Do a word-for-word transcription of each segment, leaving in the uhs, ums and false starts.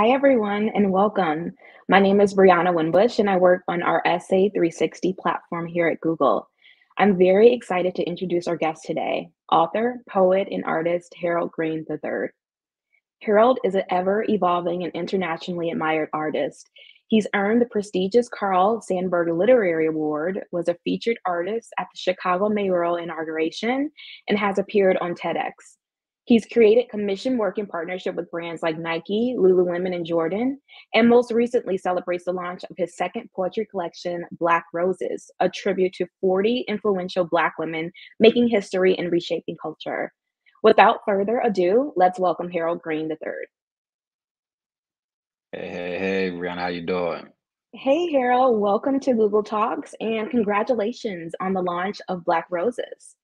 Hi, everyone, and welcome. My name is Brianna Winbush, and I work on our S A three sixty platform here at Google. I'm very excited to introduce our guest today, author, poet, and artist Harold Green the third. Harold is an ever-evolving and internationally admired artist. He's earned the prestigious Carl Sandburg Literary Award, was a featured artist at the Chicago Mayoral Inauguration, and has appeared on TEDx. He's created commission work in partnership with brands like Nike, Lululemon, and Jordan, and most recently celebrates the launch of his second poetry collection, Black Roses, a tribute to forty influential Black women making history and reshaping culture. Without further ado, let's welcome Harold Green the third. Hey, hey, hey, Brianna, how you doing? Hey, Harold, welcome to Google Talks, and congratulations on the launch of Black Roses.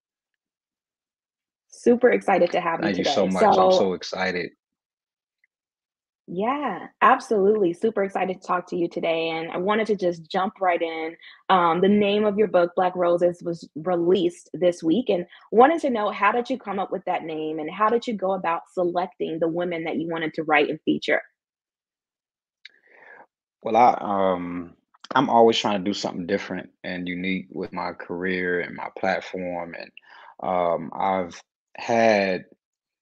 Super excited to have you today. Thank you so much. So, I'm so excited. Yeah, absolutely. Super excited to talk to you today. And I wanted to just jump right in. Um, the name of your book, Black Roses, was released this week, and wanted to know, how did you come up with that name, and how did you go about selecting the women that you wanted to write and feature? Well, I, um, I'm always trying to do something different and unique with my career and my platform. And um, I've had,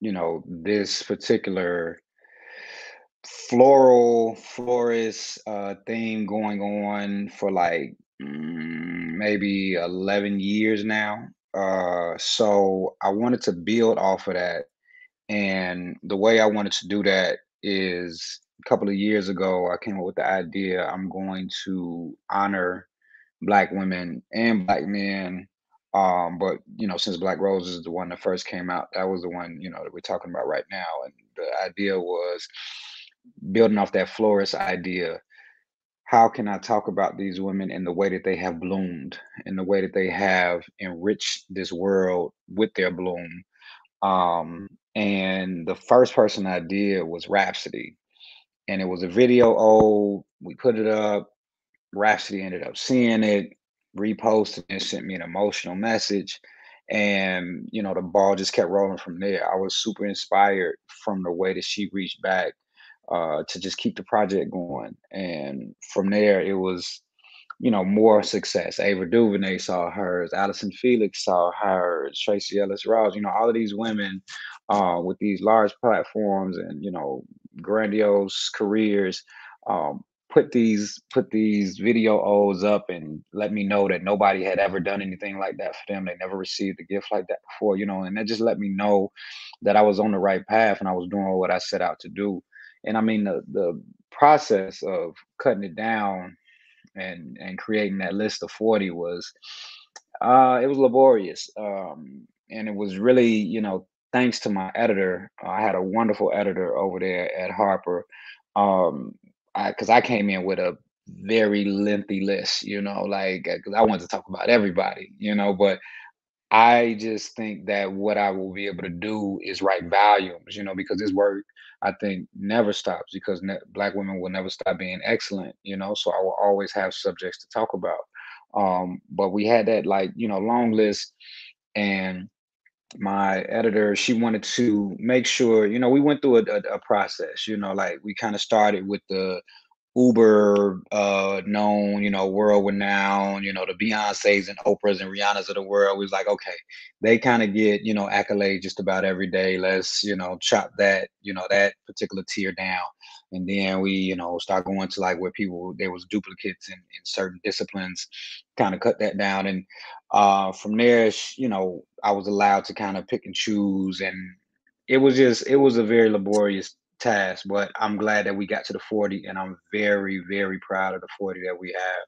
you know, this particular floral florist uh, theme going on for like mm, maybe eleven years now. Uh, so I wanted to build off of that. And the way I wanted to do that is, a couple of years ago, I came up with the idea, I'm going to honor Black women and Black men. Um, but, you know, since Black Roses is the one that first came out, that was the one, you know, that we're talking about right now. And the idea was building off that florist idea. How can I talk about these women in the way that they have bloomed, in the way that they have enriched this world with their bloom? Um, and the first person I did was Rhapsody. And it was a video ode. We put it up. Rhapsody ended up seeing it, reposted, and sent me an emotional message. And, you know, the ball just kept rolling from there. I was super inspired from the way that she reached back uh, to just keep the project going. And from there, it was, you know, more success. Ava DuVernay saw hers. Allison Felix saw hers. Tracee Ellis Ross. You know, all of these women uh, with these large platforms and, you know, grandiose careers um put these put these video odes up and let me know that nobody had ever done anything like that for them. They never received a gift like that before, you know, and that just let me know that I was on the right path and I was doing what I set out to do. And I mean, the the process of cutting it down and and creating that list of forty was uh it was laborious, um and it was really, you know, thanks to my editor. I had a wonderful editor over there at Harper, um, I, cause I came in with a very lengthy list, you know, like, cause I wanted to talk about everybody, you know, but I just think that what I will be able to do is write volumes, you know, because this work, I think, never stops, because ne Black women will never stop being excellent, you know, so I will always have subjects to talk about. Um, but we had that, like, you know, long list, and my editor, she wanted to make sure, you know, we went through a, a, a process, you know, like we kind of started with the uber uh, known, you know, world renowned, you know, the Beyoncés and Oprahs and Rihannas of the world. We was like, okay, they kind of get, you know, accolades just about every day. Let's, you know, chop that, you know, that particular tier down. And then we, you know, start going to like where people, there was duplicates in, in certain disciplines, kind of cut that down. And uh, from there, you know, I was allowed to kind of pick and choose. And it was just, it was a very laborious task, but I'm glad that we got to the forty, and I'm very, very proud of the forty that we have.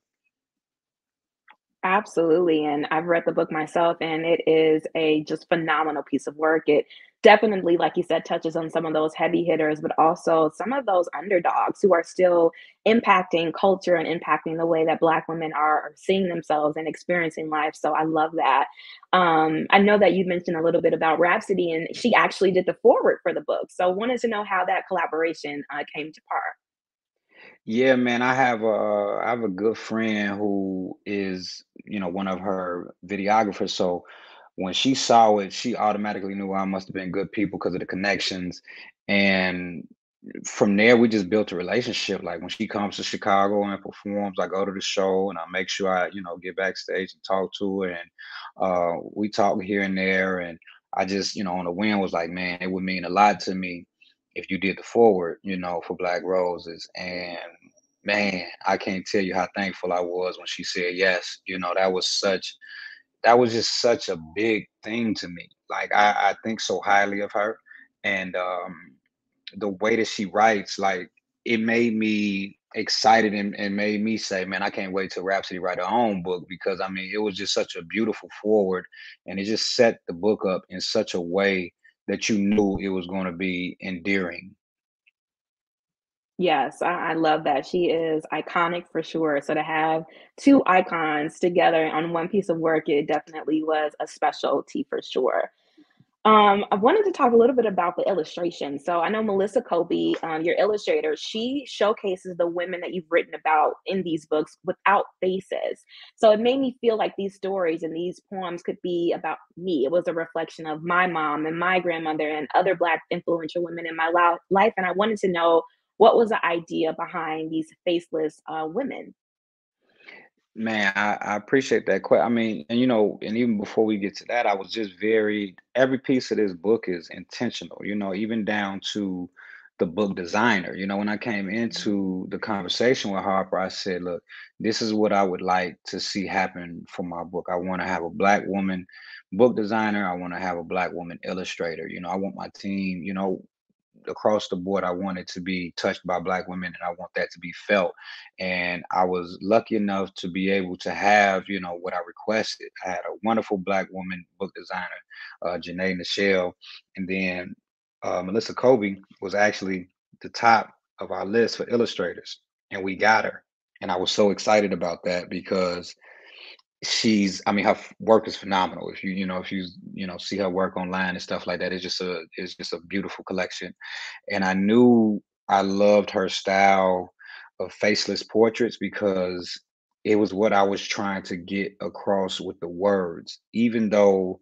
Absolutely. And I've read the book myself, and it is a just phenomenal piece of work. It definitely, like you said, touches on some of those heavy hitters, but also some of those underdogs who are still impacting culture and impacting the way that Black women are seeing themselves and experiencing life. So I love that. Um, I know that you mentioned a little bit about Rhapsody, and she actually did the foreword for the book. So I wanted to know how that collaboration uh, came to par. Yeah, man, I have a I have a good friend who is, you know, one of her videographers. So when she saw it, she automatically knew I must have been good people because of the connections. And from there, we just built a relationship. Like when she comes to Chicago and performs, I go to the show and I make sure I, you know, get backstage and talk to her. And uh, we talk here and there. And I just, you know, on a whim was like, man, it would mean a lot to me if you did the forward, you know, for Black Roses. And man, I can't tell you how thankful I was when she said yes. You know, that was such, that was just such a big thing to me. Like I, I think so highly of her. And um, the way that she writes, like it made me excited and, and made me say, man, I can't wait till Rhapsody write her own book, because I mean, it was just such a beautiful forward, and it just set the book up in such a way that you knew it was going to be endearing. Yes, I, I love that. She is iconic for sure. So to have two icons together on one piece of work, it definitely was a specialty for sure. Um, I wanted to talk a little bit about the illustration. So I know Melissa Koby, um, your illustrator, she showcases the women that you've written about in these books without faces. So it made me feel like these stories and these poems could be about me. It was a reflection of my mom and my grandmother and other Black influential women in my life. And I wanted to know, what was the idea behind these faceless uh, women? Man, I, I appreciate that question. I mean, and you know, and even before we get to that, I was just very, every piece of this book is intentional, you know, even down to the book designer. You know, when I came into the conversation with Harper, I said, look, this is what I would like to see happen for my book. I want to have a Black woman book designer. I want to have a Black woman illustrator. You know, I want my team, you know, across the board, I want it to be touched by Black women, and I want that to be felt. And I was lucky enough to be able to have, you know, what I requested. I had a wonderful Black woman book designer, uh, Janae Nichelle, and then uh, Melissa Koby was actually the top of our list for illustrators, and we got her. And I was so excited about that because she's, I mean, her work is phenomenal. If you, you know, if you, you know, see her work online and stuff like that, it's just a, it's just a beautiful collection. And I knew I loved her style of faceless portraits because it was what I was trying to get across with the words. Even though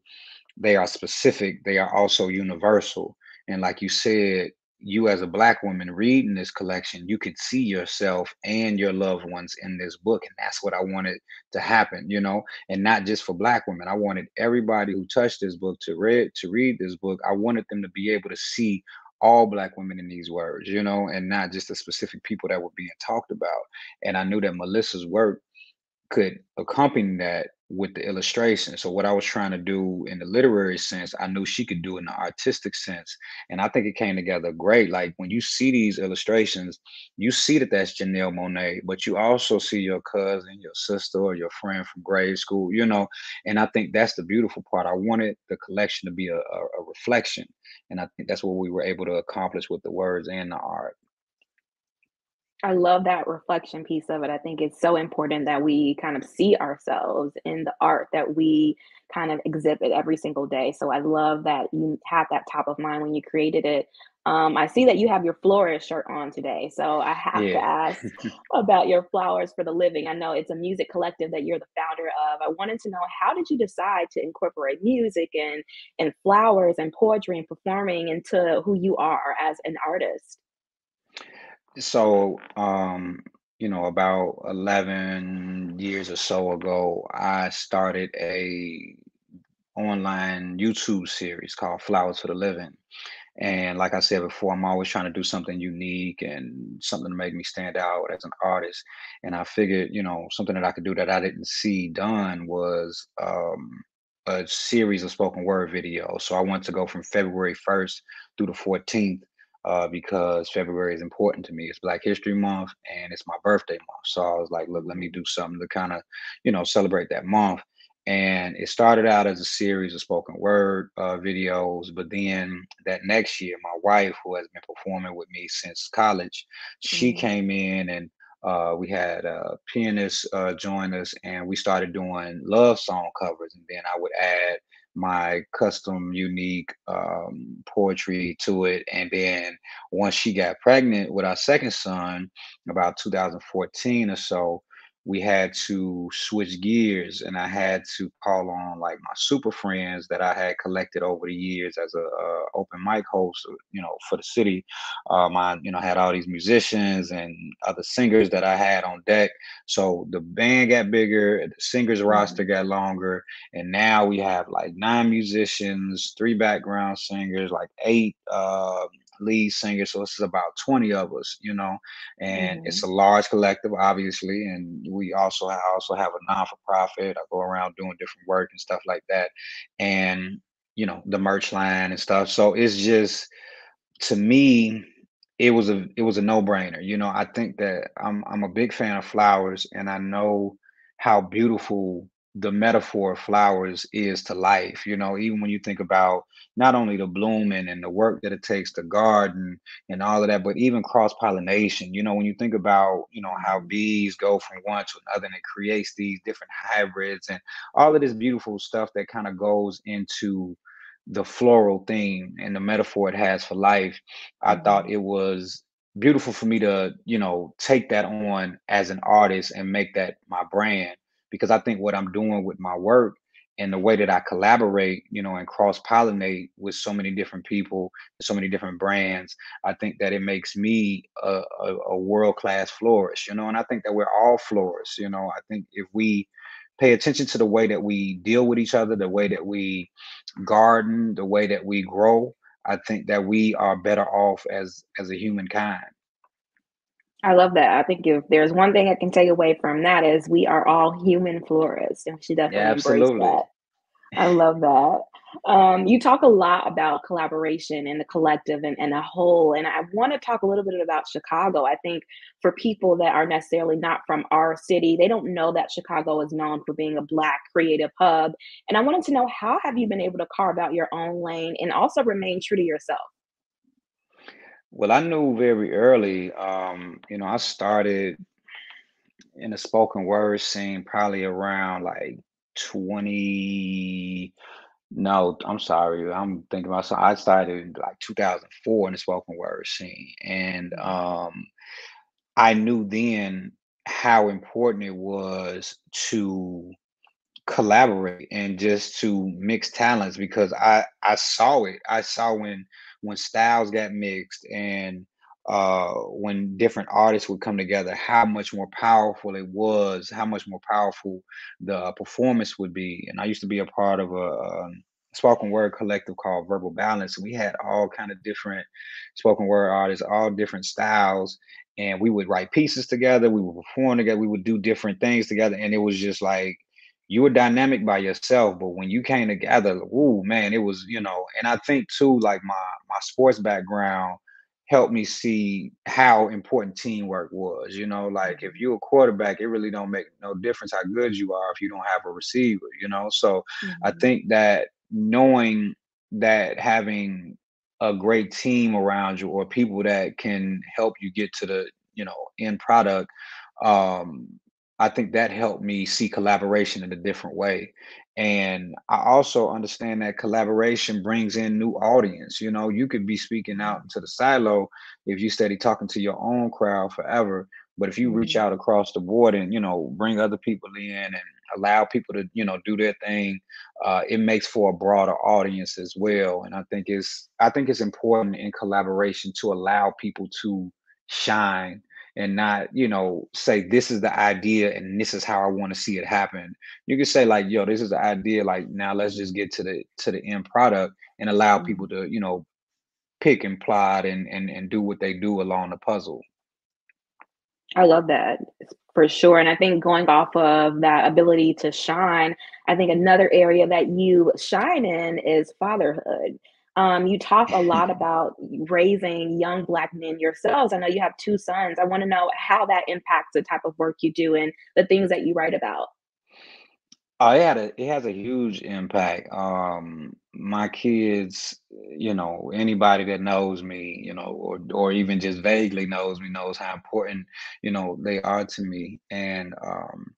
they are specific, they are also universal. And like you said, you as a Black woman reading this collection, you could see yourself and your loved ones in this book. And that's what I wanted to happen, you know, and not just for Black women. I wanted everybody who touched this book to read, to read this book. I wanted them to be able to see all Black women in these words, you know, and not just the specific people that were being talked about. And I knew that Melissa's work could accompany that with the illustration. So what I was trying to do in the literary sense, I knew she could do in the artistic sense. And I think it came together great. Like when you see these illustrations, you see that that's Janelle Monét, but you also see your cousin, your sister, or your friend from grade school, you know, and I think that's the beautiful part. I wanted the collection to be a, a, a reflection. And I think that's what we were able to accomplish with the words and the art. I love that reflection piece of it. I think it's so important that we kind of see ourselves in the art that we kind of exhibit every single day. So I love that you had that top of mind when you created it. Um, I see that you have your florist shirt on today. So I have yeah. to ask about your Flowers for the Living. I know it's a music collective that you're the founder of. I wanted to know, how did you decide to incorporate music and, and flowers and poetry and performing into who you are as an artist? So, um, you know, about eleven years or so ago, I started a online YouTube series called Flowers for the Living. And like I said before, I'm always trying to do something unique and something to make me stand out as an artist. And I figured, you know, something that I could do that I didn't see done was um, a series of spoken word videos. So I wanted to go from February first through the fourteenth. Uh, because February is important to me. It's Black History Month and it's my birthday month. So I was like, look, let me do something to kind of, you know, celebrate that month. And it started out as a series of spoken word uh, videos. But then that next year, my wife, who has been performing with me since college, she mm-hmm. came in and uh, we had a pianist uh, join us, and we started doing love song covers. And then I would add my custom unique um, poetry to it. And then once she got pregnant with our second son, about two thousand fourteen or so, we had to switch gears, and I had to call on like my super friends that I had collected over the years as a, a open mic host, you know, for the city. Um, I, you know, had all these musicians and other singers that I had on deck. So the band got bigger, the singers roster got longer, and now we have like nine musicians, three background singers, like eight, uh, lead singer. So this is about twenty of us, you know, and mm-hmm. it's a large collective, obviously. And we also I also have a non-for-profit. I go around doing different work and stuff like that. And, you know, the merch line and stuff. So it's just, to me, it was a it was a no-brainer. You know, I think that I'm I'm a big fan of flowers, and I know how beautiful the metaphor of flowers is to life. You know, even when you think about not only the blooming and the work that it takes to garden and all of that, but even cross-pollination. You know, when you think about, you know, how bees go from one to another and it creates these different hybrids and all of this beautiful stuff that kind of goes into the floral theme and the metaphor it has for life. I thought it was beautiful for me to, you know, take that on as an artist and make that my brand. Because I think what I'm doing with my work and the way that I collaborate, you know, and cross-pollinate with so many different people, so many different brands, I think that it makes me a, a, a world-class florist, you know, and I think that we're all florists, you know. I think if we pay attention to the way that we deal with each other, the way that we garden, the way that we grow, I think that we are better off as, as a humankind. I love that. I think if there's one thing I can take away from that is we are all human florists, and she definitely yeah, embraced that. I love that. Um, you talk a lot about collaboration and the collective and, and a whole, and I want to talk a little bit about Chicago. I think for people that are necessarily not from our city, they don't know that Chicago is known for being a Black creative hub. And I wanted to know, how have you been able to carve out your own lane and also remain true to yourself? Well, I knew very early, um, you know, I started in the spoken word scene probably around like twenty, no, I'm sorry, I'm thinking about, so I started in like two thousand four in the spoken word scene. And um, I knew then how important it was to collaborate and just to mix talents, because I, I saw it. I saw when when styles got mixed and uh, when different artists would come together, how much more powerful it was, how much more powerful the performance would be. And I used to be a part of a, a spoken word collective called Verbal Balance. We had all kind of different spoken word artists, all different styles. And we would write pieces together. We would perform together. We would do different things together. And it was just like, you were dynamic by yourself, but when you came together, ooh, man, it was, you know, and I think too, like my, my sports background helped me see how important teamwork was, you know, like if you're a quarterback, it really don't make no difference how good you are if you don't have a receiver, you know? So mm-hmm. I think that knowing that having a great team around you or people that can help you get to the, you know, end product, um, I think that helped me see collaboration in a different way. And I also understand that collaboration brings in new audience. You know, you could be speaking out into the silo if you steady talking to your own crowd forever. But if you reach out across the board and, you know, bring other people in and allow people to, you know, do their thing, uh, it makes for a broader audience as well. And I think it's I think it's important in collaboration to allow people to shine. And not, you know, say this is the idea and this is how I want to see it happen. You can say like, yo, this is the idea. Like now, let's just get to the to the end product and allow people to, you know, pick and plod and and and do what they do along the puzzle. I love that for sure, and I think going off of that ability to shine, I think another area that you shine in is fatherhood. Um, you talk a lot about raising young Black men yourselves. I know you have two sons. I want to know how that impacts the type of work you do and the things that you write about. Oh, it had a, it has a huge impact. Um, my kids, you know, anybody that knows me, you know, or or even just vaguely knows me knows how important, you know, they are to me. And um,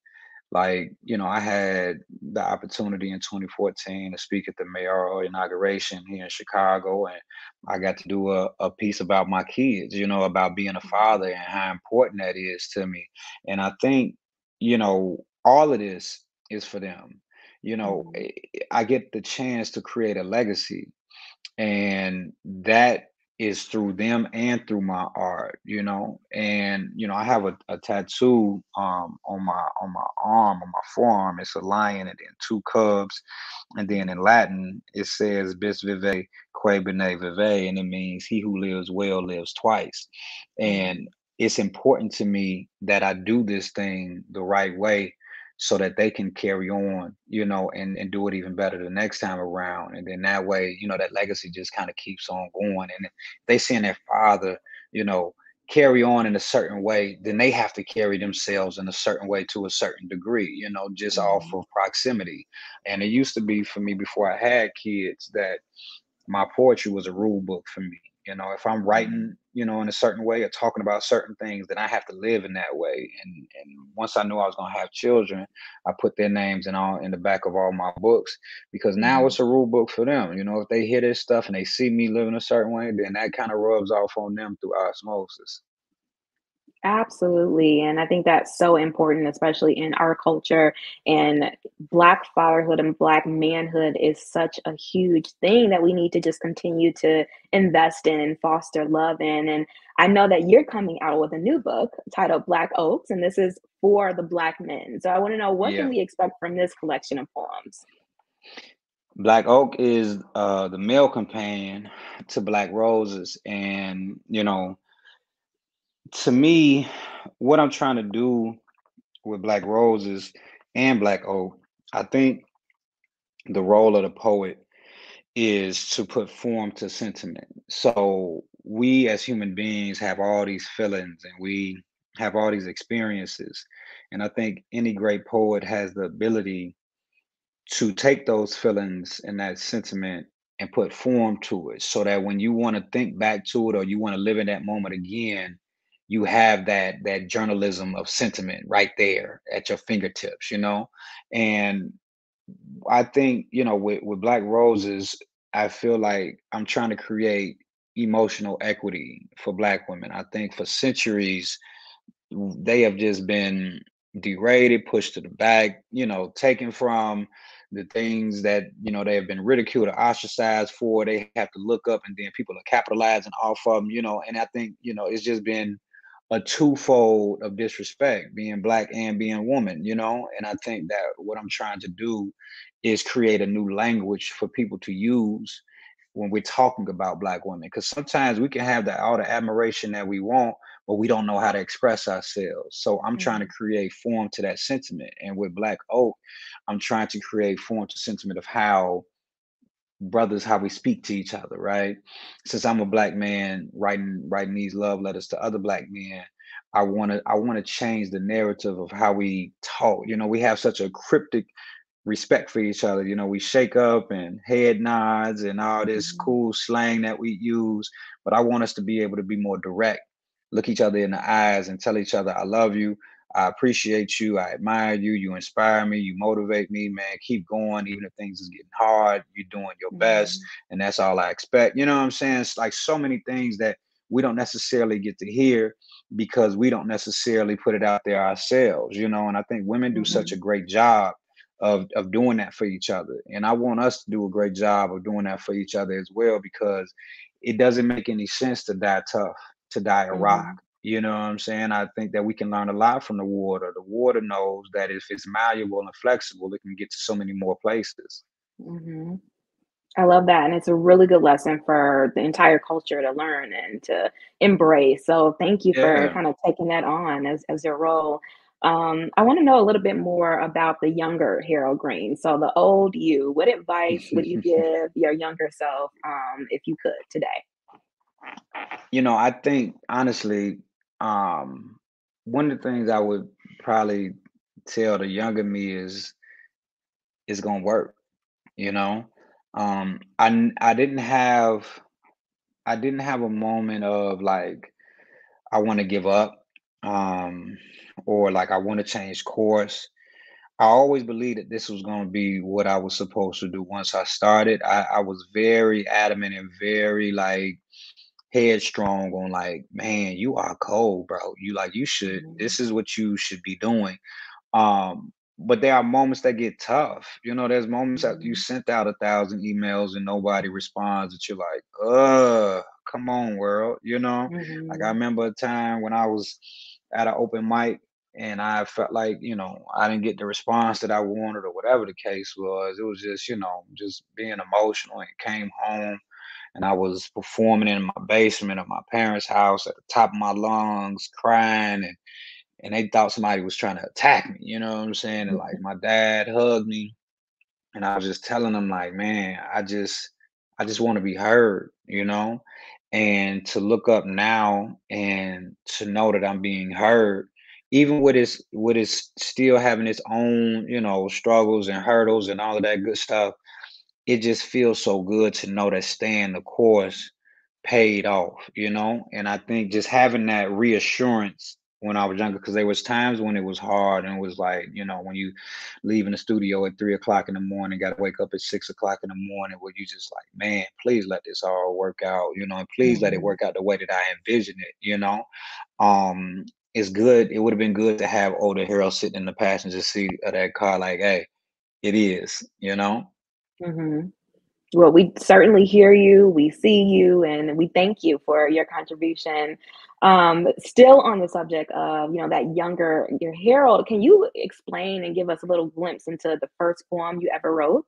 like, you know, I had the opportunity in twenty fourteen to speak at the Mayoral Inauguration here in Chicago, and I got to do a, a piece about my kids, you know, about being a father and how important that is to me. And I think you know, all of this is for them. You know, I get the chance to create a legacy, and that is through them and through my art, you know. And, you know, I have a, a tattoo um, on my on my arm, on my forearm. It's a lion and then two cubs. And then in Latin, it says, bis vive, que bene vive. And it means he who lives well lives twice. And it's important to me that I do this thing the right way so that they can carry on, you know, and, and do it even better the next time around. And then that way, you know, that legacy just kind of keeps on going. And if they seeing their father, you know, carry on in a certain way, then they have to carry themselves in a certain way to a certain degree, you know, just mm-hmm. off of proximity. And it used to be for me before I had kids that my poetry was a rule book for me. You know, if I'm writing, you know, in a certain way or talking about certain things, then I have to live in that way. And and once I knew I was going to have children, I put their names in all in the back of all my books, because now it's a rule book for them. You know, if they hear this stuff and they see me living a certain way, then that kind of rubs off on them through osmosis. Absolutely. And I think that's so important, especially in our culture. And Black fatherhood and Black manhood is such a huge thing that we need to just continue to invest in and foster love in. And I know that you're coming out with a new book titled Black Oaks, and this is for the Black men. So I want to know, what yeah. can we expect from this collection of poems? Black Oak is uh, the male companion to Black Roses. And, you know, to me, what I'm trying to do with Black Roses and Black Oak, I think the role of the poet is to put form to sentiment. So we as human beings have all these feelings and we have all these experiences. And I think any great poet has the ability to take those feelings and that sentiment and put form to it so that when you want to think back to it or you want to live in that moment again, you have that that journalism of sentiment right there at your fingertips, you know? And I think, you know, with, with Black Roses, I feel like I'm trying to create emotional equity for Black women. I think for centuries, they have just been degraded, pushed to the back, you know, taken from the things that, you know, they have been ridiculed or ostracized for. They have to look up, and then people are capitalizing off of them, you know? And I think, you know, it's just been a twofold of disrespect, being Black and being a woman, you know? And I think that what I'm trying to do is create a new language for people to use when we're talking about Black women. Because sometimes we can have the, all the admiration that we want, but we don't know how to express ourselves. So I'm mm-hmm. trying to create form to that sentiment. And with Black Oak, I'm trying to create form to sentiment of how brothers, how we speak to each other, right? Since I'm a Black man writing writing these love letters to other Black men, I want to I want to change the narrative of how we talk. You know, we have such a cryptic respect for each other. You know, we shake up and head nods and all this mm-hmm. cool slang that we use, but I want us to be able to be more direct, look each other in the eyes and tell each other, I love you, I appreciate you, I admire you, you inspire me, you motivate me, man, keep going, even if things is getting hard, you're doing your mm-hmm. best, and that's all I expect. You know what I'm saying? It's like so many things that we don't necessarily get to hear because we don't necessarily put it out there ourselves, you know? And I think women do mm-hmm. such a great job of, of doing that for each other. And I want us to do a great job of doing that for each other as well, because it doesn't make any sense to die tough, to die a mm-hmm. rock. You know what I'm saying? I think that we can learn a lot from the water. The water knows that if it's malleable and flexible, it can get to so many more places. Mm-hmm. I love that. And it's a really good lesson for the entire culture to learn and to embrace. So thank you yeah. for kind of taking that on as, as your role. Um, I want to know a little bit more about the younger Harold Green. So the old you, what advice would you give your younger self um, if you could today? You know, I think, honestly, Um, one of the things I would probably tell the younger me is, it's gonna work. You know, um, I I didn't have, I didn't have a moment of like, I want to give up, um, or like I want to change course. I always believed that this was gonna be what I was supposed to do. Once I started, I, I was very adamant and very like headstrong on like, man, you are cold, bro. You like, you should, this is what you should be doing. Um, but there are moments that get tough. You know, there's moments that you sent out a thousand emails and nobody responds, that you're like, ugh, come on, world. You know, mm-hmm. like I remember a time when I was at an open mic and I felt like, you know, I didn't get the response that I wanted or whatever the case was. It was just, you know, just being emotional, and came home and I was performing in my basement of my parents' house at the top of my lungs, crying, and and they thought somebody was trying to attack me, you know what I'm saying? And like my dad hugged me and I was just telling him like, man, I just, I just want to be heard, you know? And to look up now and to know that I'm being heard, even with its, with its still having its own, you know, struggles and hurdles and all of that good stuff, it just feels so good to know that staying the course paid off, you know? And I think just having that reassurance when I was younger, because there was times when it was hard, and it was like, you know, when you leave in the studio at three o'clock in the morning, got to wake up at six o'clock in the morning, where you just like, man, please let this all work out, you know, and please mm-hmm. let it work out the way that I envisioned it, you know? Um, It's good. It would have been good to have older Harold sitting in the passenger seat of that car, like, "Hey, it is," you know. Mm-hmm. Well, we certainly hear you, we see you, and we thank you for your contribution. Um, still on the subject of, you know, that younger your Harold, can you explain and give us a little glimpse into the first poem you ever wrote?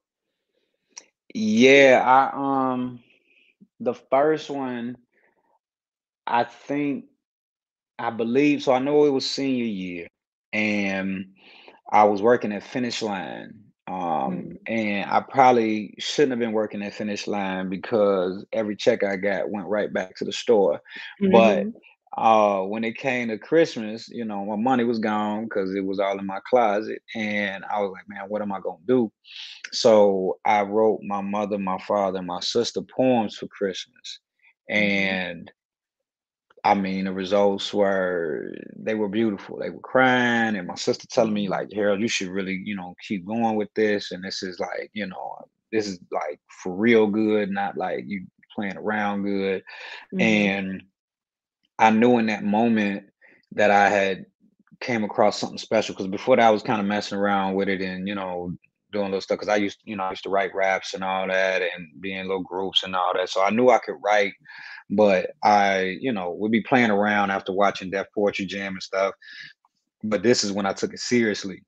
Yeah, I um, the first one, I think. I believe, so I know it was senior year and I was working at Finish Line um, mm-hmm. and I probably shouldn't have been working at Finish Line because every check I got went right back to the store. Mm-hmm. But uh, when it came to Christmas, you know, my money was gone because it was all in my closet. And I was like, man, what am I going to do? So I wrote my mother, my father, and my sister poems for Christmas. And mm-hmm. I mean, the results were, they were beautiful. They were crying. And my sister telling me like, Harold, you should really, you know, keep going with this. And this is like, you know, this is like for real good, not like you playing around good. Mm-hmm. And I knew in that moment that I had came across something special, because before that I was kind of messing around with it and, you know, doing little stuff. Cause I used, you know, I used to write raps and all that and be in little groups and all that. So I knew I could write, but I, you know, would be playing around after watching Def Poetry Jam and stuff. But this is when I took it seriously.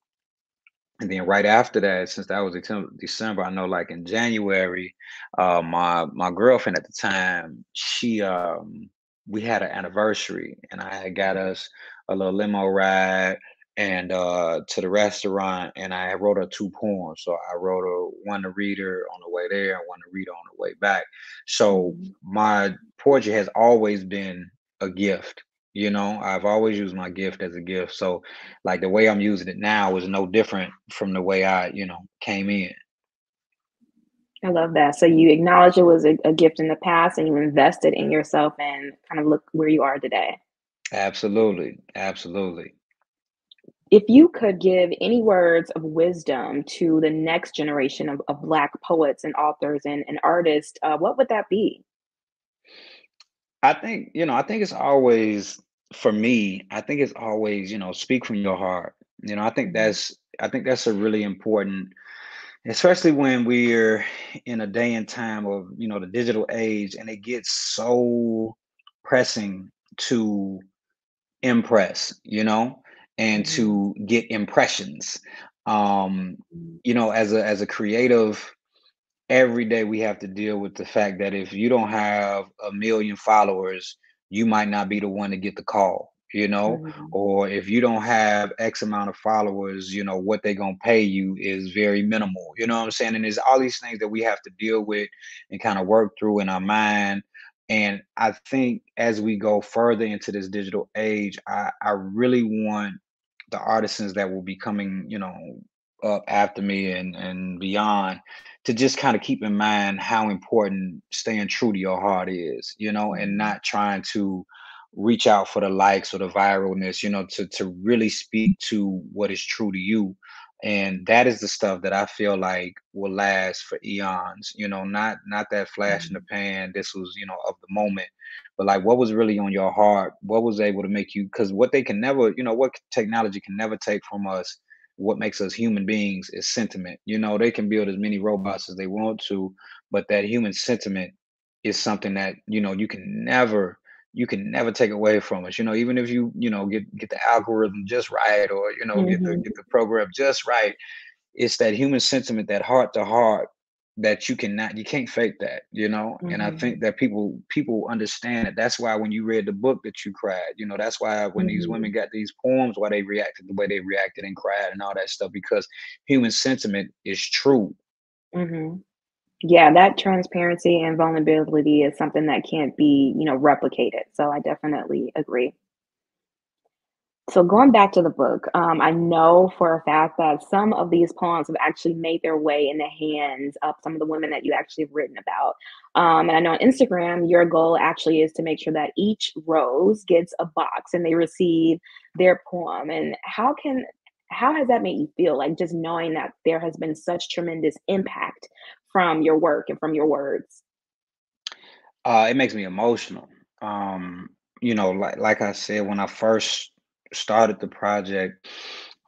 And then right after that, since that was December, I know like in January, uh, my, my girlfriend at the time, she, um, we had an anniversary and I had got us a little limo ride and uh, to the restaurant, and I wrote her two poems. So I wrote her one to read her on the way there and one to read her on the way back. So my poetry has always been a gift, you know? I've always used my gift as a gift. So like the way I'm using it now is no different from the way I, you know, came in. I love that. So you acknowledge it was a, a gift in the past and you invested in yourself and kind of look where you are today. Absolutely, absolutely. If you could give any words of wisdom to the next generation of, of Black poets and authors and, and artists, uh, what would that be? I think, you know, I think it's always, for me, I think it's always, you know, speak from your heart. You know, I think that's, I think that's a really important, especially when we're in a day and time of, you know, the digital age, and it gets so pressing to impress, you know? And to get impressions, um, you know, as a as a creative, every day we have to deal with the fact that if you don't have a million followers, you might not be the one to get the call, you know, mm-hmm. or if you don't have X amount of followers, you know, what they're going to pay you is very minimal, you know what I'm saying? And there's all these things that we have to deal with and kind of work through in our mind. And I think as we go further into this digital age, I, I really want the artisans that will be coming, you know, up after me and, and beyond, to just kind of keep in mind how important staying true to your heart is, you know, and not trying to reach out for the likes or the viralness, you know, to, to really speak to what is true to you. And that is the stuff that I feel like will last for eons, you know, not not that flash in the pan. This was, you know, of the moment, but like what was really on your heart, what was able to make you, because what they can never, you know, what technology can never take from us what makes us human beings is sentiment. You know, they can build as many robots as they want to, but that human sentiment is something that, you know, you can never, you can never take away from us. You know, even if you, you know, get, get the algorithm just right, or, you know, mm-hmm. get the, get the program just right, it's that human sentiment, that heart to heart, that you cannot, you can't fake that, you know? Mm-hmm. And I think that people, people understand it. That's why when you read the book that you cried, you know, that's why when mm-hmm. these women got these poems, why they reacted the way they reacted and cried and all that stuff, because human sentiment is true. Mm-hmm. Yeah, that transparency and vulnerability is something that can't be, you know, replicated. So I definitely agree. So going back to the book, um, I know for a fact that some of these poems have actually made their way in the hands of some of the women that you actually have written about. Um, and I know on Instagram, your goal actually is to make sure that each rose gets a box and they receive their poem. And how can, how has that made you feel? Like just knowing that there has been such tremendous impact from your work and from your words? Uh, it makes me emotional. Um, you know, like like I said, when I first started the project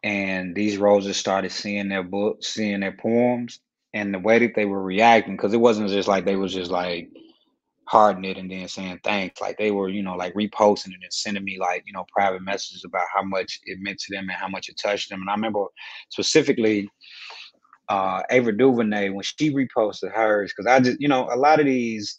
and these roses started seeing their books, seeing their poems, and the way that they were reacting, because it wasn't just like they was just like hearting it and then saying thanks. Like they were, you know, like reposting it and sending me like, you know, private messages about how much it meant to them and how much it touched them. And I remember specifically uh Ava DuVernay, when she reposted hers, because I just, you know, a lot of these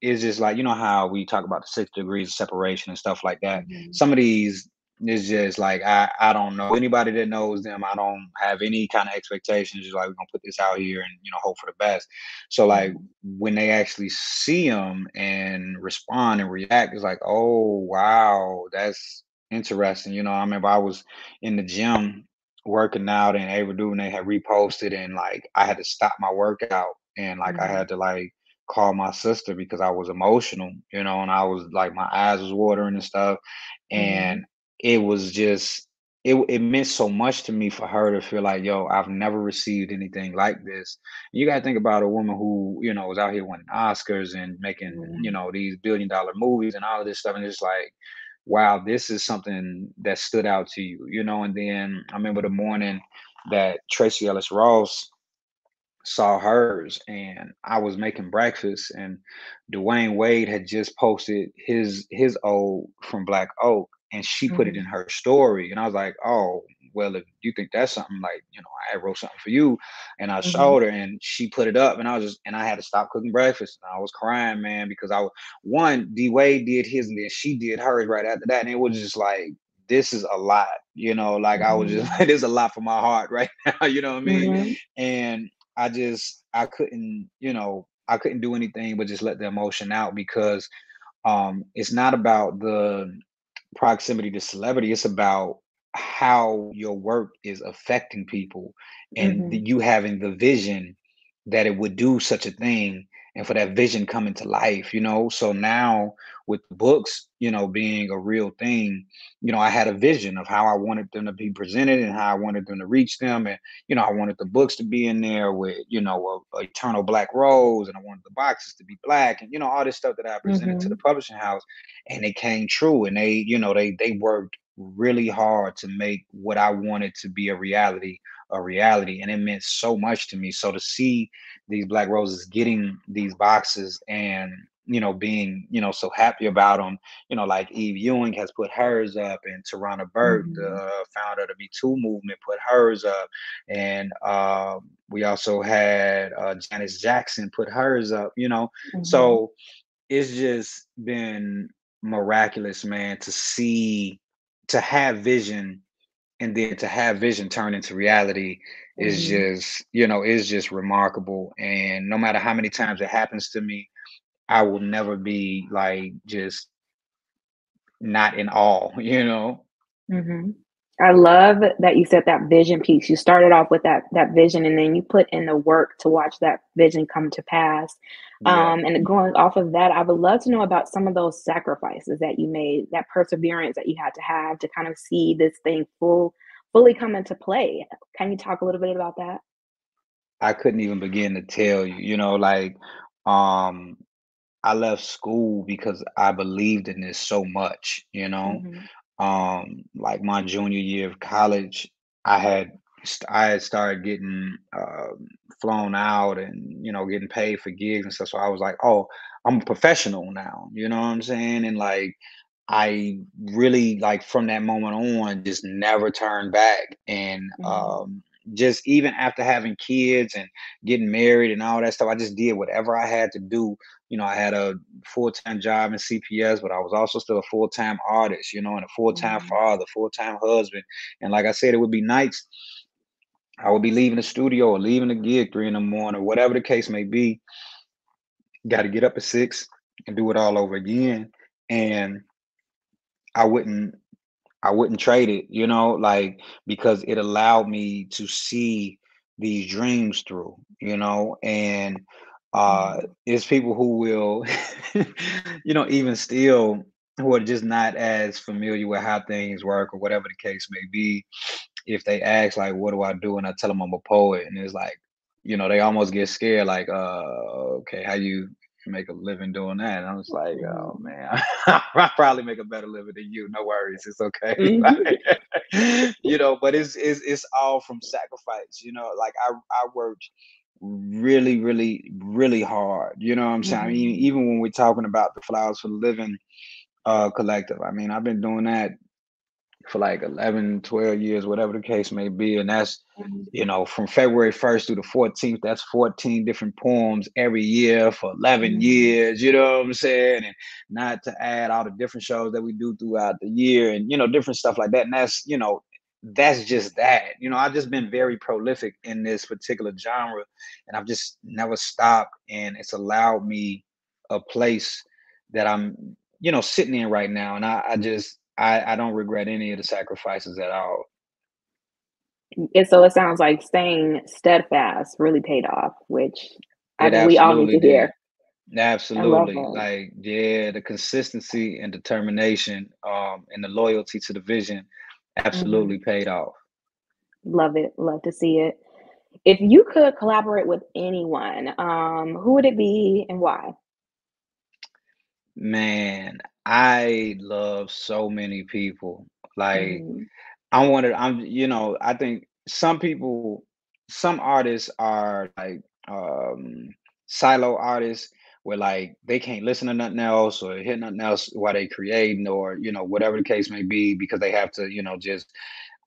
is just like, you know how we talk about the six degrees of separation and stuff like that. Mm-hmm. Some of these is just like, I, I don't know anybody that knows them. I don't have any kind of expectations. Just like, we're gonna put this out here and, you know, hope for the best. So like when they actually see them and respond and react, it's like, oh wow, that's interesting. You know, I remember I was in the gym working out and Ava DuVernay had reposted, and like I had to stop my workout and like mm-hmm. I had to like call my sister because I was emotional, you know, and I was like, my eyes was watering and stuff. Mm-hmm. And it was just, it it meant so much to me for her to feel like, yo, I've never received anything like this. You gotta think about a woman who, you know, was out here winning Oscars and making, mm-hmm. you know, these billion dollar movies and all of this stuff, and it's like, wow, this is something that stood out to you, you know? And then I remember the morning that Tracee Ellis Ross saw hers, and I was making breakfast, and Dwayne Wade had just posted his, his ode from Black Oak, and she put mm-hmm. it in her story. And I was like, oh, well, if you think that's something, like, you know, I wrote something for you. And I mm-hmm. showed her, and she put it up, and I was just, and I had to stop cooking breakfast. And I was crying, man, because I was, one, D Wade did his, and then she did hers right after that. And it was just like, this is a lot, you know, like mm-hmm. I was just, like, this is a lot for my heart right now, you know what I mean? Mm-hmm. And I just, I couldn't, you know, I couldn't do anything but just let the emotion out, because um, it's not about the proximity to celebrity, it's about how your work is affecting people, and mm-hmm. you having the vision that it would do such a thing, and for that vision coming to life, you know? So now with books, you know, being a real thing, you know, I had a vision of how I wanted them to be presented and how I wanted them to reach them. And, you know, I wanted the books to be in there with, you know, a, a eternal black rose, and I wanted the boxes to be black, and, you know, all this stuff that I presented mm-hmm. to the publishing house, and it came true. And they, you know, they, they worked really hard to make what I wanted to be a reality, a reality. And it meant so much to me. So to see these black roses getting these boxes and, you know, being, you know, so happy about them, you know, like Eve Ewing has put hers up, and Tarana Burke, mm-hmm. the founder of the Me Too movement, put hers up. And uh, we also had uh, Janet Jackson put hers up, you know, mm-hmm. so it's just been miraculous, man, to see, to have vision, and then to have vision turn into reality is mm-hmm. just, you know, is just remarkable. And no matter how many times it happens to me, I will never be like, just not in awe, you know? Mm-hmm. I love that you said that vision piece. You started off with that, that vision, and then you put in the work to watch that vision come to pass. Yeah. Um, and going off of that, I would love to know about some of those sacrifices that you made, that perseverance that you had to have to kind of see this thing full, fully come into play. Can you talk a little bit about that? I couldn't even begin to tell you, you know, like, um, I left school because I believed in this so much, you know? Mm-hmm. Um, like my junior year of college, I had I started getting uh, flown out and, you know, getting paid for gigs and stuff. So I was like, oh, I'm a professional now. You know what I'm saying? And like, I really, like, from that moment on, just never turned back. And mm-hmm. um, just even after having kids and getting married and all that stuff, I just did whatever I had to do. You know, I had a full-time job in C P S, but I was also still a full-time artist, you know, and a full-time mm-hmm. father, full-time husband. And like I said, it would be nights I would be leaving the studio or leaving the gig three in the morning, whatever the case may be. Got to get up at six and do it all over again. And I wouldn't, I wouldn't trade it, you know, like, because it allowed me to see these dreams through, you know. And uh, it's people who will, you know, even still, who are just not as familiar with how things work or whatever the case may be. If they ask, like, what do I do? And I tell them I'm a poet. And it's like, you know, they almost get scared. Like, uh, okay, how you make a living doing that? And I was like, oh man, I probably make a better living than you. No worries. It's okay. Mm-hmm. You know, but it's, it's, it's all from sacrifice, you know, like I, I worked really, really, really hard. You know what I'm saying? Mm-hmm. I mean, even when we're talking about the Flowers for the Living uh, collective, I mean, I've been doing that for like eleven, twelve years, whatever the case may be. And that's, you know, from February first through the fourteenth, that's fourteen different poems every year for eleven years, you know what I'm saying? And not to add all the different shows that we do throughout the year and, you know, different stuff like that. And that's, you know, that's just that, you know, I've just been very prolific in this particular genre and I've just never stopped. And it's allowed me a place that I'm, you know, sitting in right now. And I, I just, I, I don't regret any of the sacrifices at all. And so it sounds like staying steadfast really paid off, which I think we all need to hear. Absolutely. Like, yeah, the consistency and determination um, and the loyalty to the vision absolutely mm-hmm. paid off. Love it. Love to see it. If you could collaborate with anyone, um, who would it be and why? Man, I love so many people. Like mm-hmm. I wanted, I'm, you know, I think some people, some artists are like um, silo artists where like they can't listen to nothing else or hear nothing else while they creating or, you know, whatever the case may be, because they have to, you know, just,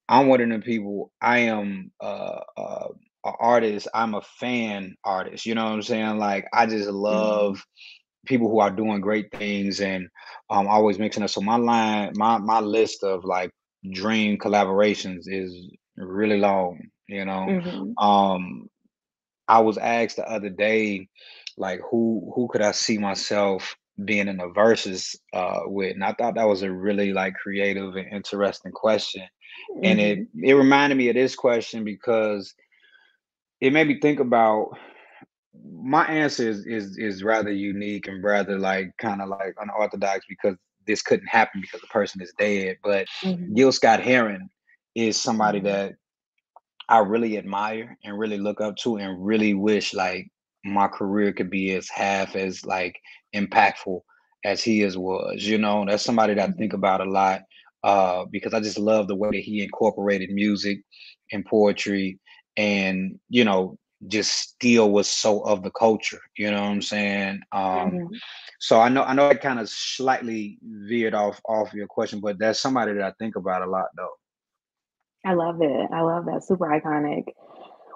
I'm one of the people, I am uh, uh, an artist, I'm a fan artist, you know what I'm saying? Like, I just love mm-hmm. people who are doing great things and um, always mixing up. So my line, my my list of like dream collaborations is really long, you know? Mm-hmm. Um, I was asked the other day, like who who could I see myself being in the verses uh, with? And I thought that was a really like creative and interesting question. Mm-hmm. And it, it reminded me of this question because it made me think about, my answer is, is is rather unique and rather like kind of like unorthodox because this couldn't happen because the person is dead. But mm-hmm. Gil Scott-Heron is somebody that I really admire and really look up to and really wish like my career could be as half as like impactful as he is was, you know. That's somebody that I think about a lot uh, because I just love the way that he incorporated music and poetry and, you know, just still was so of the culture, you know what I'm saying? Um, mm-hmm. So I know I know I kind of slightly veered off off your question, but that's somebody that I think about a lot though. I love it. I love that. Super iconic.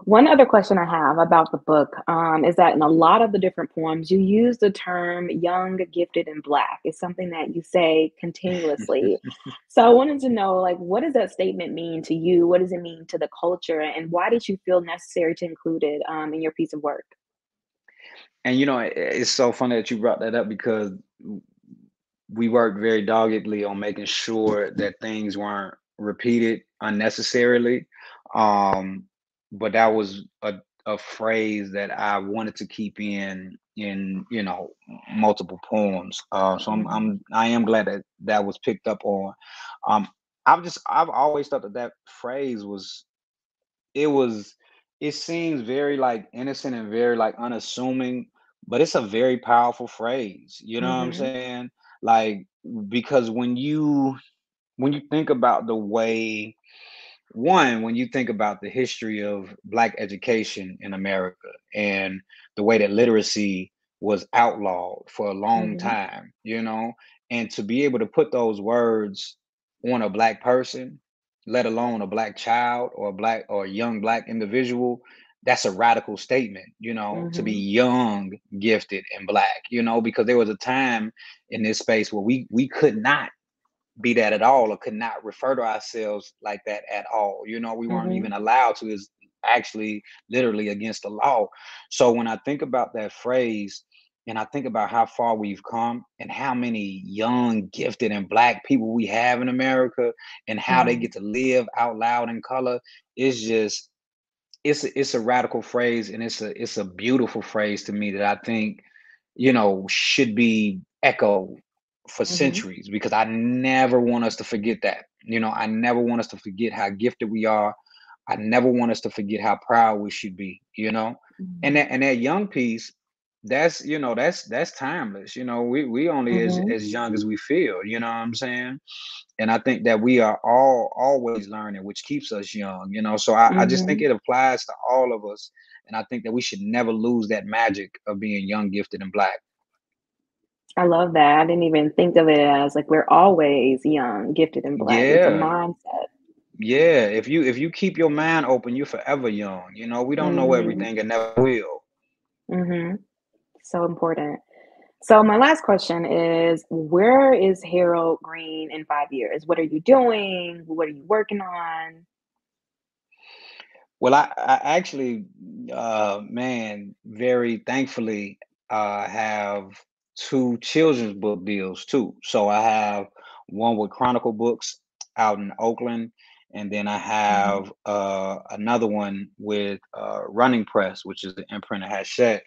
One other question I have about the book um, is that in a lot of the different poems, you use the term young, gifted, and Black. It's something that you say continuously. So I wanted to know, like, what does that statement mean to you? What does it mean to the culture? And why did you feel necessary to include it um, in your piece of work? And, you know, it, it's so funny that you brought that up because we worked very doggedly on making sure that things weren't repeated unnecessarily. Um, But that was a, a phrase that I wanted to keep in, in you know, multiple poems. Uh, so I'm, I'm I am glad that that was picked up on. Um, I've just I've always thought that that phrase was, it was, it seems very like innocent and very like unassuming, but it's a very powerful phrase. You know mm-hmm. what I'm saying? Like because when you when you think about the way one, when you think about the history of Black education in America and the way that literacy was outlawed for a long mm-hmm. time, you know, and to be able to put those words on a Black person, let alone a Black child or a Black or a young Black individual, that's a radical statement, you know, mm-hmm. to be young, gifted, and Black, you know, because there was a time in this space where we we could not be that at all or could not refer to ourselves like that at all. You know, we weren't mm-hmm. even allowed to. It's actually literally against the law. So when I think about that phrase and I think about how far we've come and how many young, gifted, and Black people we have in America and how mm-hmm. they get to live out loud in color, it's just, it's a, it's a radical phrase, and it's a it's a beautiful phrase to me that I think, you know, should be echoed for mm-hmm. centuries, because I never want us to forget that. You know, I never want us to forget how gifted we are. I never want us to forget how proud we should be, you know, mm-hmm. and that and that young piece, that's, you know, that's that's timeless. You know, we we only mm-hmm. as, as young as we feel, you know what I'm saying? And I think that we are all always learning, which keeps us young, you know, so I, mm-hmm. I just think it applies to all of us. And I think that we should never lose that magic of being young, gifted, and Black. I love that. I didn't even think of it as like, we're always young, gifted, and Black. Yeah. It's a mindset. Yeah. If you if you keep your mind open, you're forever young. You know, we don't mm-hmm. know everything and never will. Mm-hmm. So important. So my last question is, where is Harold Green in five years? What are you doing? What are you working on? Well, I, I actually, uh, man, very thankfully uh, have two children's book deals too. So I have one with Chronicle Books out in Oakland, and then I have mm-hmm. uh, another one with uh, Running Press, which is the imprint of Hachette.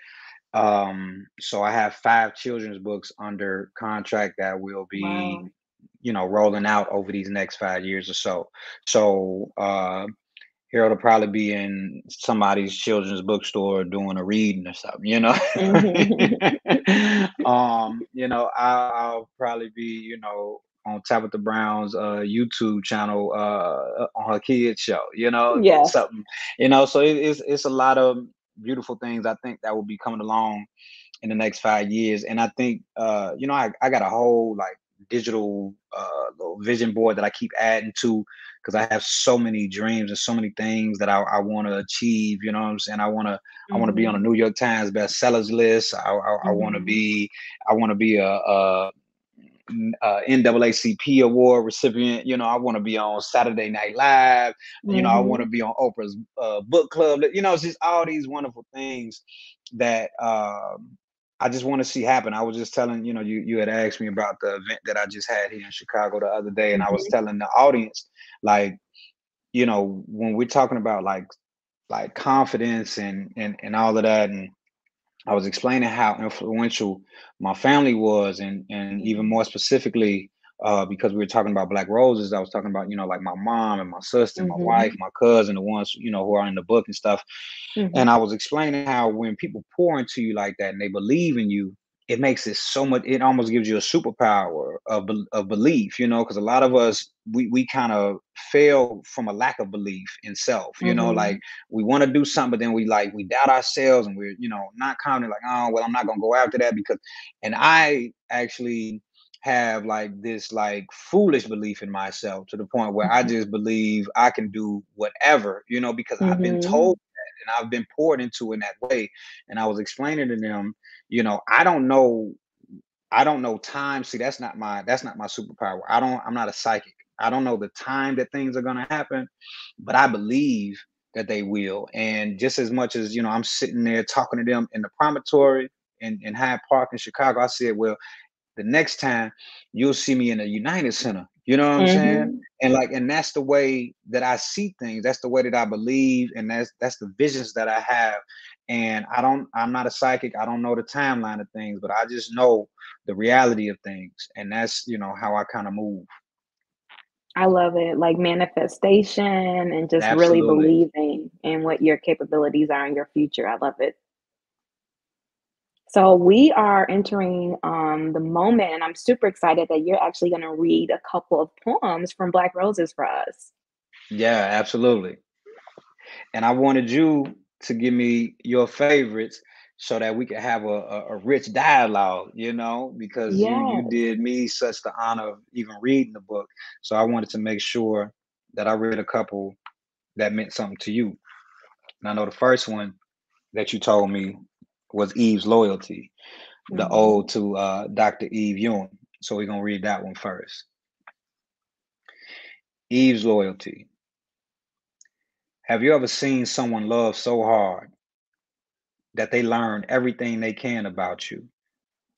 Um, so I have five children's books under contract that will be, wow. you know, rolling out over these next five years or so. So, uh, Harold will probably be in somebody's children's bookstore doing a reading or something, you know, mm-hmm. um, you know, I'll, I'll probably be, you know, on Tabitha Brown's uh, YouTube channel uh, on her kids show, you know, yes. something, you know, so it, it's, it's a lot of beautiful things I think that will be coming along in the next five years. And I think, uh, you know, I, I got a whole like digital uh, little vision board that I keep adding to, because I have so many dreams and so many things that I, I want to achieve. You know what I'm saying? I want to mm-hmm. I want to be on the New York Times bestsellers list. I, I, mm-hmm. I want to be I want to be a, a, a N double A C P award recipient. You know, I want to be on Saturday Night Live. Mm-hmm. You know, I want to be on Oprah's uh, book club. You know, it's just all these wonderful things that uh, I just want to see happen. I was just telling, you know, you you had asked me about the event that I just had here in Chicago the other day, and mm-hmm. I was telling the audience, like, you know, when we're talking about like like confidence and and and all of that, and I was explaining how influential my family was, and and even more specifically uh because we were talking about Black Roses, I was talking about, you know, like my mom and my sister, mm-hmm. my wife, my cousin, the ones, you know, who are in the book and stuff, mm-hmm. and I was explaining how when people pour into you like that and they believe in you, it makes it so much, it almost gives you a superpower of, of belief, you know, because a lot of us, we we kind of fail from a lack of belief in self, you mm-hmm. know, like we want to do something, but then we like, we doubt ourselves and we're, you know, not confident, like, oh, well, I'm not going to go after that because, and I actually have like this like foolish belief in myself to the point where mm-hmm. I just believe I can do whatever, you know, because mm-hmm. I've been told that and I've been poured into in that way. And I was explaining to them, you know, I don't know, I don't know time. See, that's not my, that's not my superpower. I don't, I'm not a psychic. I don't know the time that things are going to happen, but I believe that they will. And just as much as, you know, I'm sitting there talking to them in the promontory in, in Hyde Park in Chicago, I said, well, the next time you'll see me in the United Center, you know what I'm mm-hmm. saying? And like, and that's the way that I see things. That's the way that I believe. And that's, that's the visions that I have. And I don't, I'm not a psychic. I don't know the timeline of things, but I just know the reality of things. And that's, you know, how I kind of move. I love it. Like manifestation and just Absolutely. Really believing in what your capabilities are in your future. I love it. So we are entering um, the moment, and I'm super excited that you're actually going to read a couple of poems from Black Roses for us. Yeah, absolutely. And I wanted you to give me your favorites so that we could have a, a, a rich dialogue, you know, because yes. you, you did me such the honor of even reading the book. So I wanted to make sure that I read a couple that meant something to you. And I know the first one that you told me was Eve's Loyalty, mm-hmm. the ode to uh, Doctor Eve Ewing. So we're going to read that one first. Eve's Loyalty. Have you ever seen someone love so hard that they learn everything they can about you,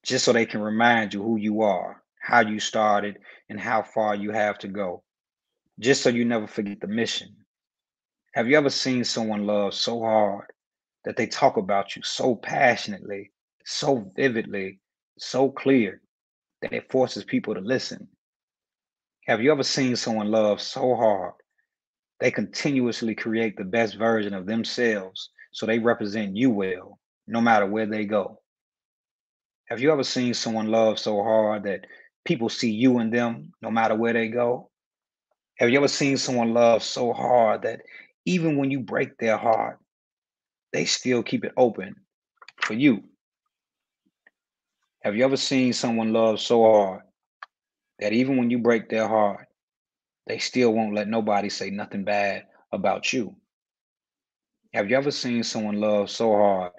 just so they can remind you who you are, how you started, and how far you have to go, just so you never forget the mission? Have you ever seen someone love so hard that they talk about you so passionately, so vividly, so clear that it forces people to listen? Have you ever seen someone love so hard they continuously create the best version of themselves so they represent you well, no matter where they go? Have you ever seen someone love so hard that people see you in them no matter where they go? Have you ever seen someone love so hard that even when you break their heart, they still keep it open for you? Have you ever seen someone love so hard that even when you break their heart, they still won't let nobody say nothing bad about you? Have you ever seen someone love so hard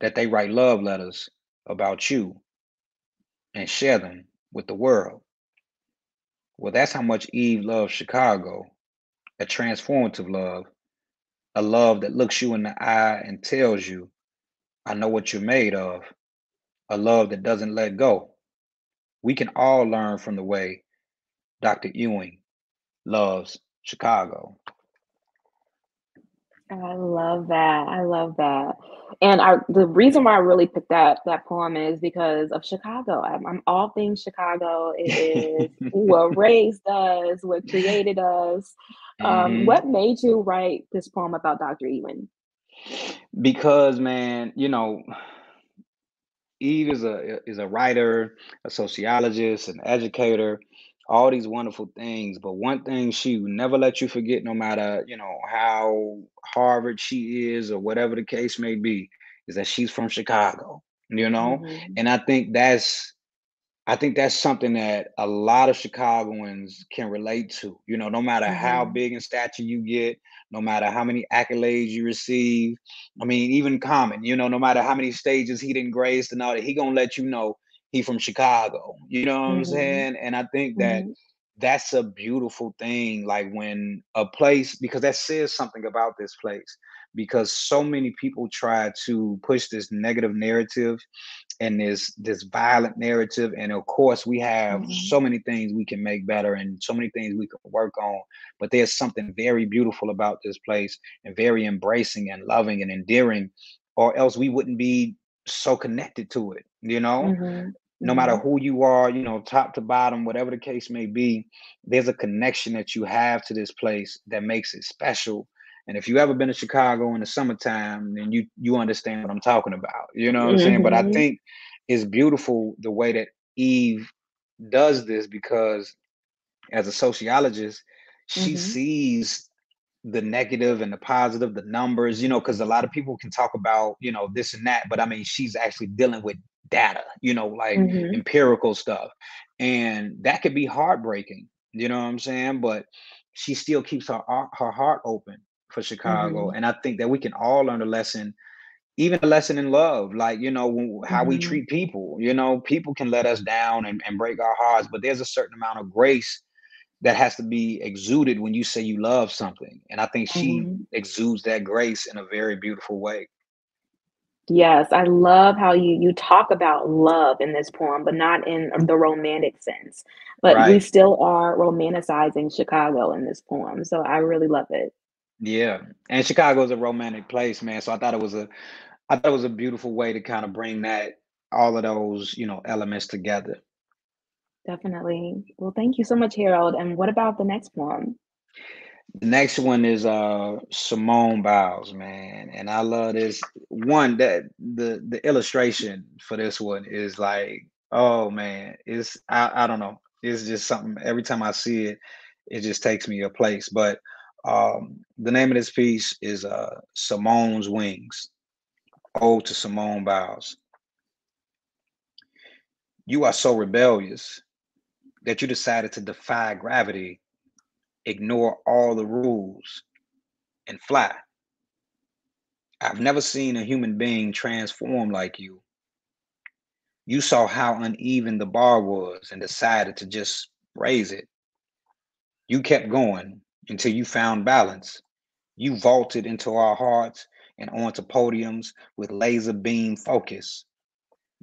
that they write love letters about you and share them with the world? Well, that's how much Eve loves Chicago, a transformative love, a love that looks you in the eye and tells you, I know what you're made of, a love that doesn't let go. We can all learn from the way Doctor Ewing loves Chicago. I love that. I love that. And I, the reason why I really picked that that poem is because of Chicago. I'm, I'm all things Chicago. It is what raised us, what created us. Um, mm-hmm. What made you write this poem about Doctor Ewing? Because, man, you know, Eve is a is a writer, a sociologist, an educator, all these wonderful things. But one thing she will never let you forget, no matter, you know, how Harvard she is or whatever the case may be, is that she's from Chicago, you know? Mm-hmm. And I think that's, I think that's something that a lot of Chicagoans can relate to, you know, no matter mm-hmm. how big in stature you get, no matter how many accolades you receive. I mean, even Common, you know, no matter how many stages he done graced and all that, he gonna let you know he from Chicago, you know what mm-hmm. I'm saying? And I think that mm-hmm. that's a beautiful thing. Like when a place, because that says something about this place, because so many people try to push this negative narrative and this, this violent narrative. And of course we have mm-hmm. so many things we can make better and so many things we can work on, but there's something very beautiful about this place and very embracing and loving and endearing, or else we wouldn't be so connected to it, you know? Mm-hmm. No matter who you are, you know, top to bottom, whatever the case may be, there's a connection that you have to this place that makes it special. And if you ever been to Chicago in the summertime, then you you understand what I'm talking about. You know what mm-hmm. I'm saying? But I think it's beautiful the way that Eve does this, because as a sociologist, she mm-hmm. sees the negative and the positive, the numbers, you know, because a lot of people can talk about, you know, this and that, but I mean, she's actually dealing with data, you know, like mm-hmm. empirical stuff. And that could be heartbreaking, you know what I'm saying? But she still keeps her, her heart open for Chicago. Mm-hmm. And I think that we can all learn a lesson, even a lesson in love, like, you know, how mm-hmm. we treat people, you know, people can let us down and, and break our hearts, but there's a certain amount of grace that has to be exuded when you say you love something. And I think she mm-hmm. exudes that grace in a very beautiful way. Yes, I love how you you talk about love in this poem, but not in the romantic sense. But right. we still are romanticizing Chicago in this poem. So I really love it. Yeah. And Chicago is a romantic place, man. So I thought it was a I thought it was a beautiful way to kind of bring that, all of those, you know, elements together. Definitely. Well, thank you so much, Harold. And what about the next poem? The next one is uh, Simone Biles, man. And I love this one. That the the illustration for this one is like, oh man, it's, I, I don't know. It's just something, every time I see it, it just takes me a place. But Um, the name of this piece is uh, Simone's Wings, Ode to Simone Biles. You are so rebellious that you decided to defy gravity, ignore all the rules, and fly. I've never seen a human being transform like you. You saw how uneven the bar was and decided to just raise it. You kept going until you found balance. You vaulted into our hearts and onto podiums with laser beam focus.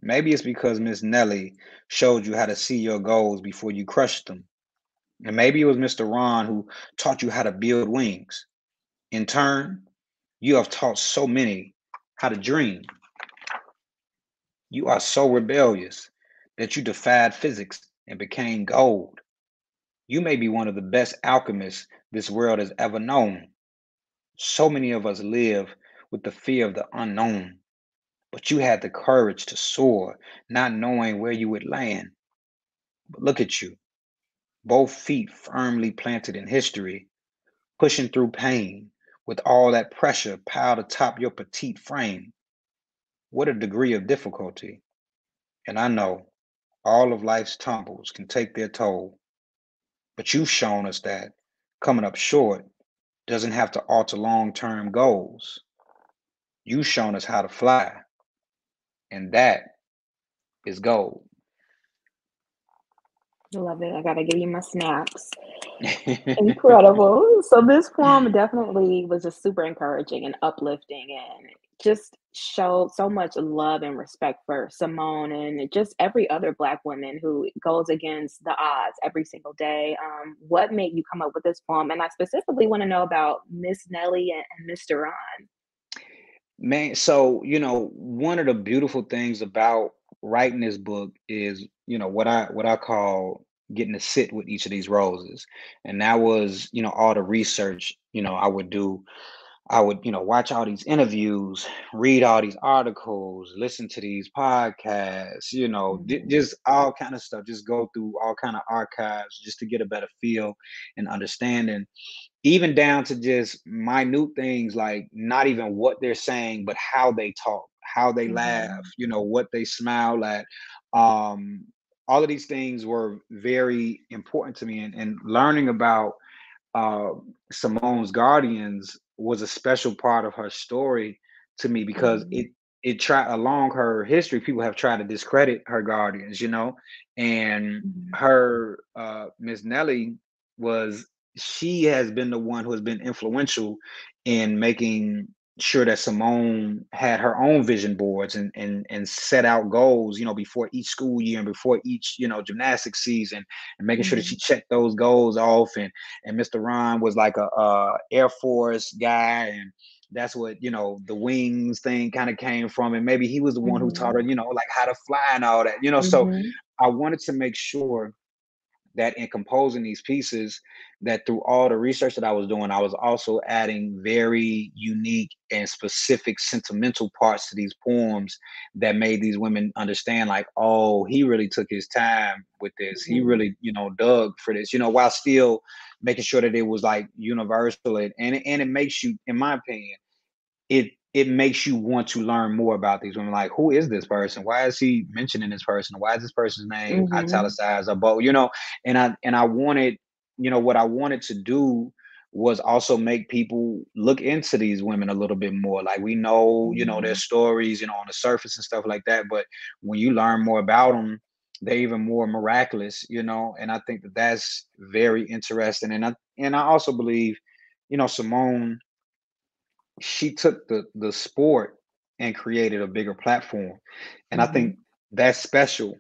Maybe it's because Miss Nelly showed you how to see your goals before you crushed them. And maybe it was Mister Ron who taught you how to build wings. In turn, you have taught so many how to dream. You are so rebellious that you defied physics and became gold. You may be one of the best alchemists this world has ever known. So many of us live with the fear of the unknown, but you had the courage to soar, not knowing where you would land. But look at you, both feet firmly planted in history, pushing through pain with all that pressure piled atop your petite frame. What a degree of difficulty. And I know all of life's tumbles can take their toll, but you've shown us that coming up short doesn't have to alter long-term goals. You've shown us how to fly, and that is gold. I love it. I gotta give you my snaps. Incredible. So this poem definitely was just super encouraging and uplifting, and just showed so much love and respect for Simone and just every other Black woman who goes against the odds every single day. Um, what made you come up with this poem? And I specifically want to know about Miss Nelly and, and Mister Ron. Man, so, you know, one of the beautiful things about writing this book is, you know, what I what I call getting to sit with each of these roses. And that was, you know, all the research, you know, I would do. I would, you know, watch all these interviews, read all these articles, listen to these podcasts, you know, d- just all kind of stuff, just go through all kind of archives just to get a better feel and understanding, even down to just minute things like not even what they're saying, but how they talk, how they laugh, you know, what they smile at. Um, all of these things were very important to me, and, and learning about uh, Simone's Guardians was a special part of her story to me, because mm-hmm. it it tried along her history. People have tried to discredit her guardians, you know, and mm-hmm. her uh, Miss Nelly was, she has been the one who has been influential in making sure that Simone had her own vision boards and and and set out goals, you know, before each school year and before each, you know, gymnastics season, and making mm-hmm. sure that she checked those goals off. And and Mister Ron was like a, a Air Force guy, and that's what, you know, the wings thing kind of came from. And maybe he was the mm-hmm. one who taught her, you know, like how to fly and all that, you know. Mm-hmm. So I wanted to make sure that in composing these pieces, that through all the research that I was doing, I was also adding very unique and specific sentimental parts to these poems that made these women understand, like, oh, he really took his time with this. Mm-hmm. He really, you know, dug for this, you know, while still making sure that it was like universal. And, and, and it makes you, in my opinion, it it makes you want to learn more about these women. Like, who is this person? Why is he mentioning this person? Why is this person's name mm-hmm. italicized or bold? You know, and I and I wanted, you know, what I wanted to do was also make people look into these women a little bit more. Like, we know, mm-hmm. you know, their stories, you know, on the surface and stuff like that. But when you learn more about them, they're even more miraculous, you know. And I think that that's very interesting. And I, and I also believe, you know, Simone, she took the the sport and created a bigger platform. And mm-hmm. I think that's special,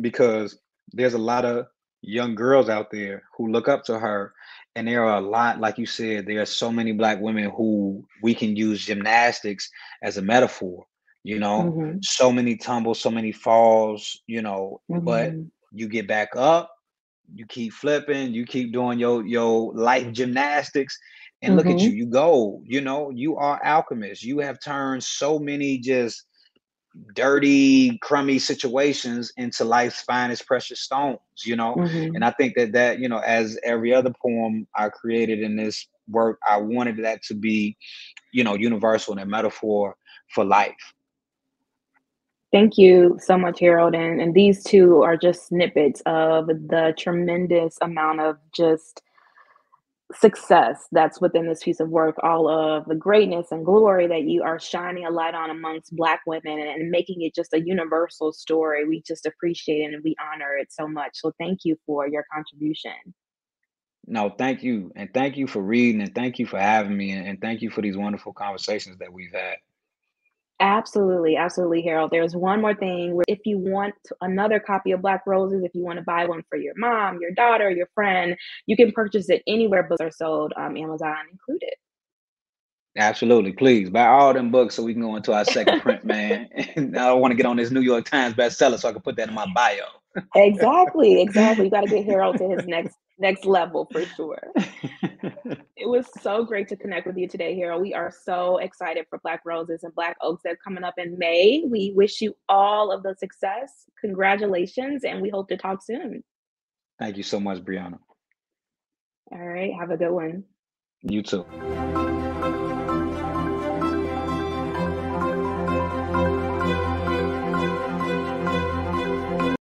because there's a lot of young girls out there who look up to her. And there are a lot, like you said, there are so many Black women who we can use gymnastics as a metaphor, you know, mm-hmm. so many tumbles, so many falls, you know, mm-hmm. but you get back up, you keep flipping, you keep doing your, your light gymnastics. And look mm-hmm. at you, you go, you know, you are alchemists. You have turned so many just dirty, crummy situations into life's finest precious stones, you know? Mm-hmm. And I think that that, you know, as every other poem I created in this work, I wanted that to be, you know, universal and a metaphor for life. Thank you so much, Harold. And, and these two are just snippets of the tremendous amount of just success that's within this piece of work, all of the greatness and glory that you are shining a light on amongst Black women and, and making it just a universal story. We just appreciate it and we honor it so much. So thank you for your contribution. No, thank you. And thank you for reading, and thank you for having me, and, and thank you for these wonderful conversations that we've had. Absolutely. Absolutely, Harold. There's one more thing. Where if you want another copy of Black Roses, if you want to buy one for your mom, your daughter, your friend, you can purchase it anywhere books are sold, um, Amazon included. Absolutely. Please buy all them books so we can go into our second print, man. And I want to get on this New York Times bestseller so I can put that in my bio. Exactly. Exactly. You got to get Harold to his next next level for sure. It was so great to connect with you today, Harold. We are so excited for Black Roses and Black Oaks that's coming up in May. We wish you all of the success. Congratulations. And we hope to talk soon. Thank you so much, Brianna. All right. Have a good one. You too.